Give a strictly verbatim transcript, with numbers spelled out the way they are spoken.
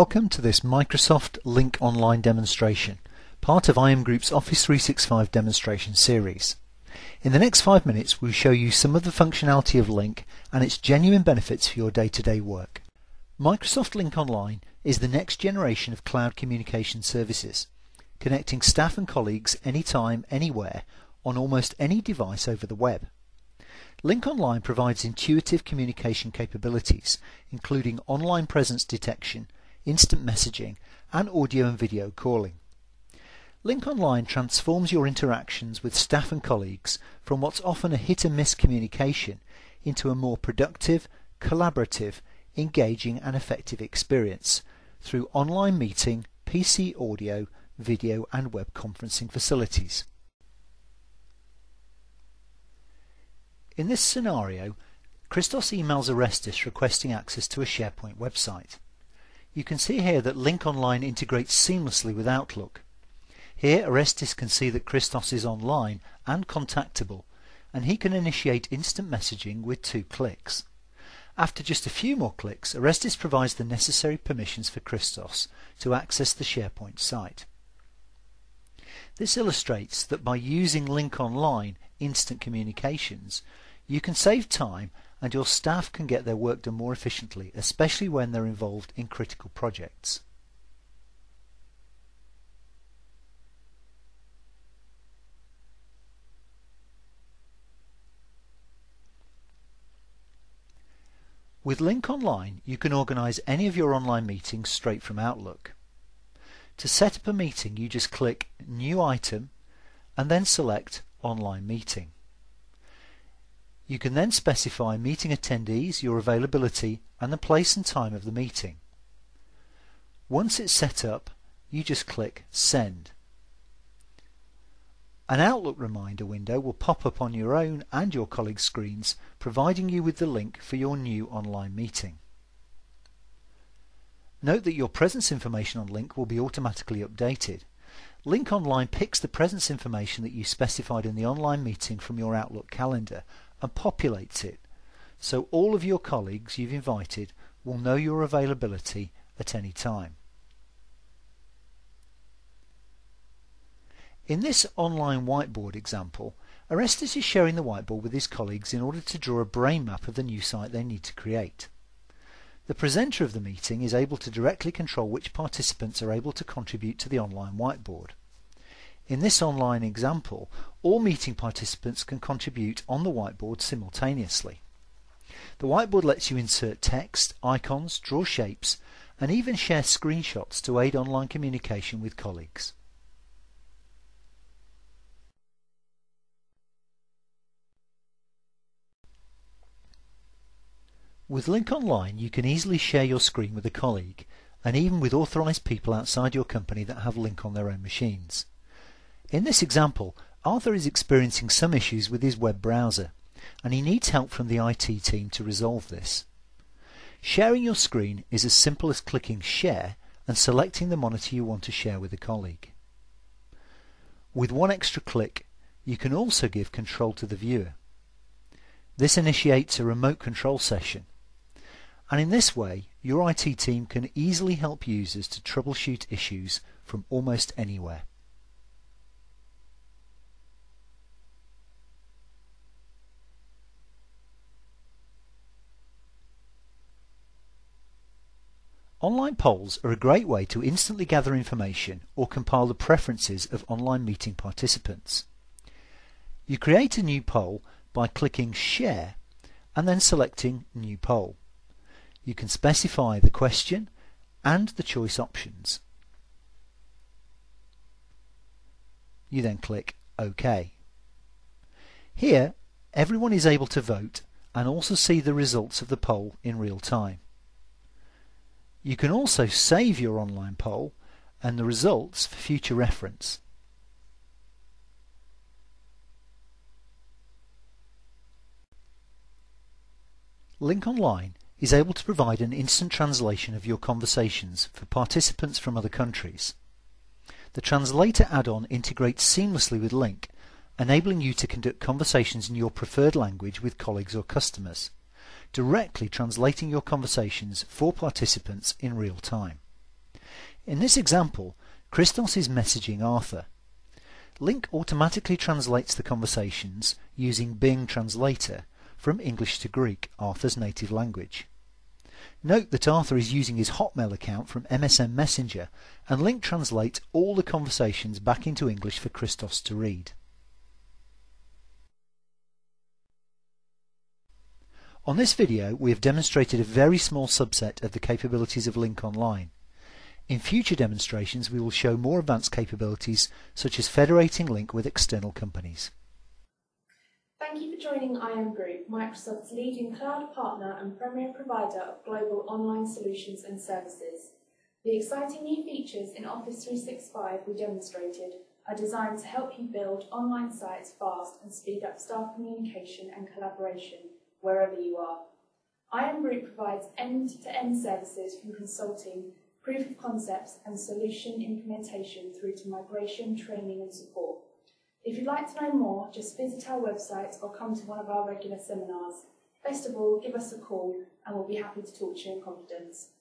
Welcome to this Microsoft Lync Online demonstration, part of I M Group's Office three sixty-five demonstration series. In the next five minutes we'll show you some of the functionality of Lync and its genuine benefits for your day-to-day work. Microsoft Lync Online is the next generation of cloud communication services, connecting staff and colleagues anytime, anywhere, on almost any device over the web. Lync Online provides intuitive communication capabilities, including online presence detection, instant messaging, and audio and video calling. Lync Online transforms your interactions with staff and colleagues from what's often a hit-and-miss communication into a more productive, collaborative, engaging and effective experience through online meeting, P C audio, video and web conferencing facilities. In this scenario, Christos emails Orestes requesting access to a SharePoint website. You can see here that Lync Online integrates seamlessly with Outlook. Here Orestes can see that Christos is online and contactable, and he can initiate instant messaging with two clicks. After just a few more clicks, Orestes provides the necessary permissions for Christos to access the SharePoint site. This illustrates that by using Lync Online instant communications, you can save time and your staff can get their work done more efficiently, especially when they're involved in critical projects. With Lync Online, you can organize any of your online meetings straight from Outlook. To set up a meeting, you just click New Item and then select Online Meeting. You can then specify meeting attendees, your availability, and the place and time of the meeting. Once it's set up, you just click Send. An Outlook reminder window will pop up on your own and your colleagues' screens, providing you with the link for your new online meeting. Note that your presence information on Lync will be automatically updated. Lync Online picks the presence information that you specified in the online meeting from your Outlook calendar and populates it, so all of your colleagues you've invited will know your availability at any time. In this online whiteboard example, Orestes is sharing the whiteboard with his colleagues in order to draw a brain map of the new site they need to create. The presenter of the meeting is able to directly control which participants are able to contribute to the online whiteboard. In this online example, all meeting participants can contribute on the whiteboard simultaneously. The whiteboard lets you insert text, icons, draw shapes, and even share screenshots to aid online communication with colleagues. With Lync Online, you can easily share your screen with a colleague, and even with authorized people outside your company that have Lync on their own machines. In this example, Arthur is experiencing some issues with his web browser, and he needs help from the I T team to resolve this. Sharing your screen is as simple as clicking Share and selecting the monitor you want to share with a colleague. With one extra click, you can also give control to the viewer. This initiates a remote control session. And in this way, your I T team can easily help users to troubleshoot issues from almost anywhere. Online polls are a great way to instantly gather information or compile the preferences of online meeting participants. You create a new poll by clicking Share and then selecting New Poll. You can specify the question and the choice options. You then click OK. Here, everyone is able to vote and also see the results of the poll in real time. You can also save your online poll and the results for future reference. Lync Online is able to provide an instant translation of your conversations for participants from other countries. The Translator add-on integrates seamlessly with Lync, enabling you to conduct conversations in your preferred language with colleagues or customers, directly translating your conversations for participants in real time. In this example, Christos is messaging Arthur. Lync automatically translates the conversations using Bing Translator from English to Greek, Arthur's native language. Note that Arthur is using his Hotmail account from M S N Messenger, and Lync translates all the conversations back into English for Christos to read. On this video, we have demonstrated a very small subset of the capabilities of Lync Online. In future demonstrations, we will show more advanced capabilities, such as federating Lync with external companies. Thank you for joining I M Group, Microsoft's leading cloud partner and premier provider of global online solutions and services. The exciting new features in Office three sixty-five we demonstrated are designed to help you build online sites fast and speed up staff communication and collaboration wherever you are. I M Group provides end-to-end services from consulting, proof of concepts and solution implementation through to migration, training and support. If you'd like to know more, just visit our website or come to one of our regular seminars. Best of all, give us a call and we'll be happy to talk to you in confidence.